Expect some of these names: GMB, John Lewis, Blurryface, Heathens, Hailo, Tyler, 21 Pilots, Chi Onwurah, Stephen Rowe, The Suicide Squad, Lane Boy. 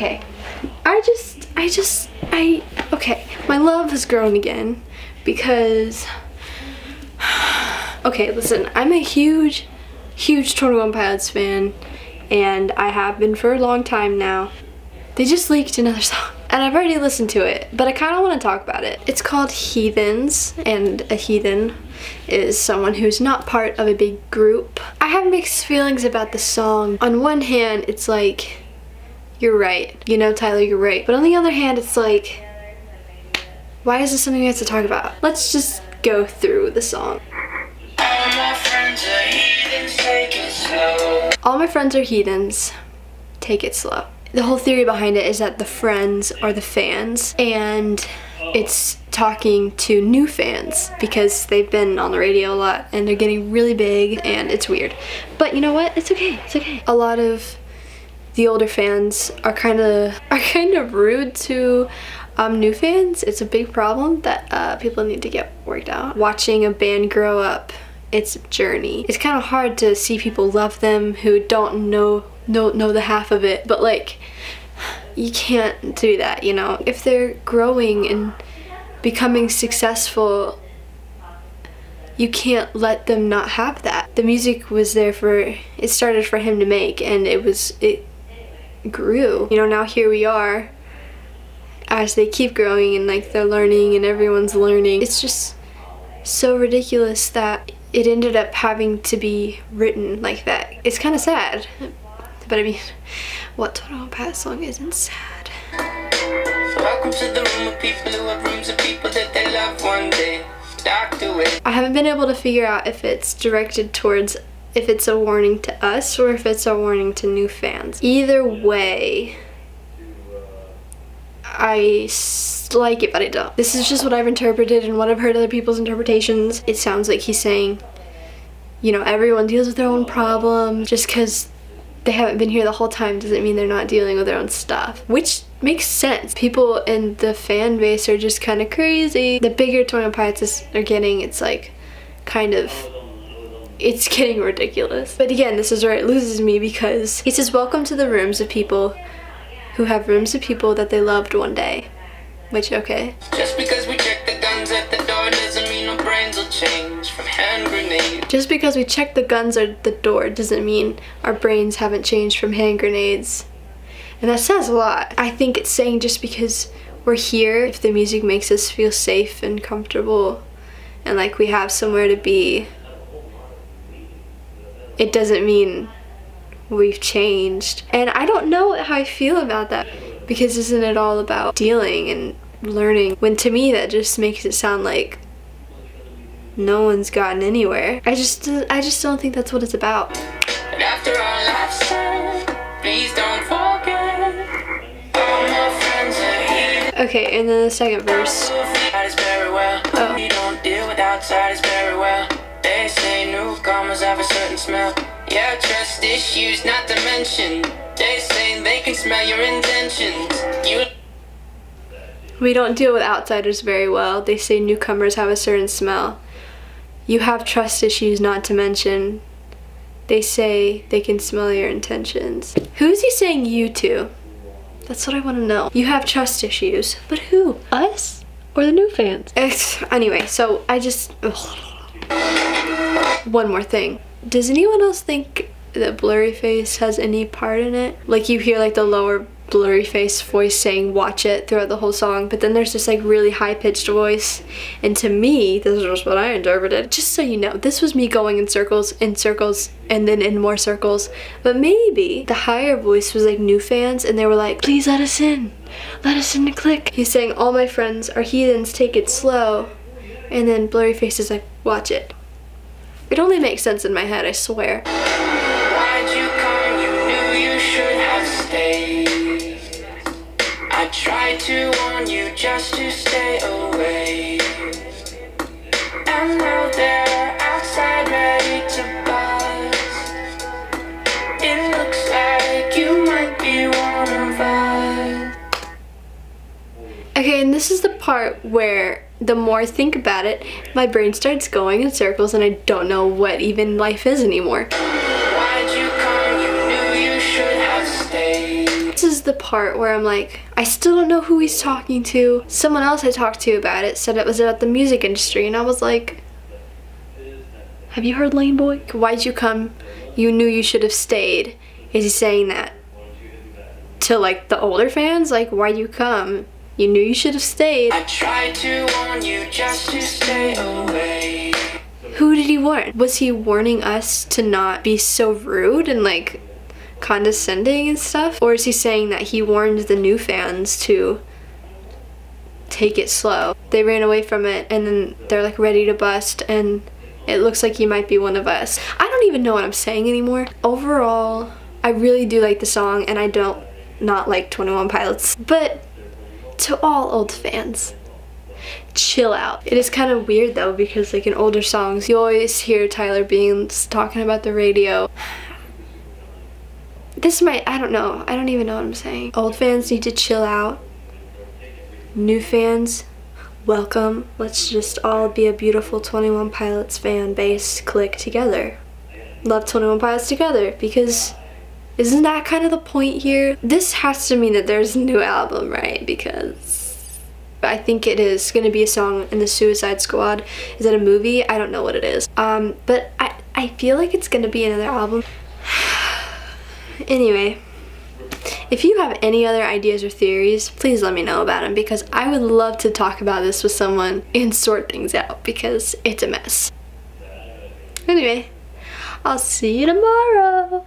Okay, okay, my love has grown again because, okay, listen, I'm a huge 21 Pilots fan, and I have been for a long time now. They just leaked another song, and I've already listened to it, but I kind of want to talk about it. It's called Heathens, and a heathen is someone who's not part of a big group. I have mixed feelings about the song. On one hand, it's like, you're right. You know, Tyler, you're right. But on the other hand, it's like, why is this something we have to talk about? Let's just go through the song. All my friends are heathens, take it slow. The whole theory behind it is that the friends are the fans, and it's talking to new fans because they've been on the radio a lot and they're getting really big, and it's weird. But you know what? It's okay. It's okay. A lot of the older fans are kind of rude to new fans. It's a big problem that people need to get worked out. Watching a band grow up, it's a journey. It's kind of hard to see people love them who don't know the half of it, but like, you can't do that, you know? If they're growing and becoming successful, you can't let them not have that. The music was there for, it started for him to make, and it grew. You know, now here we are as they keep growing, and like, they're learning and everyone's learning. It's just so ridiculous that it ended up having to be written like that. It's kind of sad, but I mean, what 21 Pilots song isn't sad? Welcome to the room of people who have rooms of people that they love one day. I haven't been able to figure out if it's directed towards, if it's a warning to us or if it's a warning to new fans. Either way, I like it, but I don't. This is just what I've interpreted and what I've heard other people's interpretations. It sounds like he's saying, you know, everyone deals with their own problem. Just because they haven't been here the whole time doesn't mean they're not dealing with their own stuff, which makes sense. People in the fan base are just kind of crazy. The bigger 21 Pilots are getting, it's like, kind of, it's getting ridiculous. But again, this is where it loses me, because he says, welcome to the rooms of people who have rooms of people that they loved one day. Which, okay. Just because we check the guns at the door doesn't mean our brains will change from hand grenades. Just because we check the guns at the door doesn't mean our brains haven't changed from hand grenades. And that says a lot. I think it's saying, just because we're here, if the music makes us feel safe and comfortable and like we have somewhere to be, it doesn't mean we've changed. And I don't know how I feel about that, because isn't it all about dealing and learning? When to me that just makes it sound like no one's gotten anywhere. I just don't think that's what it's about. And after all I've said, please don't forget all my friends are here. Okay, and then the second verse. Oh. You don't deal with outsiders very well. They say newcomers have a certain smell. Yeah, trust issues, not to mention. They say they can smell your intentions. We don't deal with outsiders very well. They say newcomers have a certain smell. You have trust issues, not to mention. They say they can smell your intentions. Who is he saying you to? That's what I want to know. You have trust issues, but who? Us? Or the new fans? Anyway, so I just... ugh. One more thing. Does anyone else think that Blurryface has any part in it? Like, you hear like the lower Blurryface voice saying watch it throughout the whole song, but then there's this like really high-pitched voice, and to me, this is just what I interpreted. Just so you know, this was me going in circles, and then in more circles, but maybe the higher voice was like new fans, and they were like, please let us in to click. He's saying all my friends are heathens, take it slow, and then Blurryface is like, watch it. It only makes sense in my head, I swear. Why'd you come? You knew you should have stayed. I tried to warn you just to stay away. And now they're outside ready to buzz. It looks like you might be one of us. Okay, and this is the part where the more I think about it, my brain starts going in circles, and I don't know what even life is anymore. Why'd you come? You knew you should have stayed. This is the part where I'm like, I still don't know who he's talking to. Someone else I talked to about it said it was about the music industry, and I was like, have you heard Lane Boy? Why'd you come? You knew you should have stayed. Is he saying that to like the older fans? Like, why'd you come? You knew you should have stayed. I tried to warn you just to stay away. Who did he warn? Was he warning us to not be so rude and like condescending and stuff? Or is he saying that he warned the new fans to take it slow? They ran away from it and then they're like ready to bust and it looks like he might be one of us. I don't even know what I'm saying anymore. Overall, I really do like the song and I don't not like 21 Pilots. But to all old fans, chill out. It is kind of weird though because like in older songs, you always hear Tyler being talking about the radio. This might, I don't know. I don't even know what I'm saying. Old fans need to chill out. New fans, welcome. Let's just all be a beautiful 21 Pilots fan base clique together. Love 21 Pilots together because isn't that kind of the point here? This has to mean that there's a new album, right? Because I think it is going to be a song in The Suicide Squad. Is it a movie? I don't know what it is. But I feel like it's going to be another album. Anyway, if you have any other ideas or theories, please let me know about them because I would love to talk about this with someone and sort things out because it's a mess. Anyway, I'll see you tomorrow.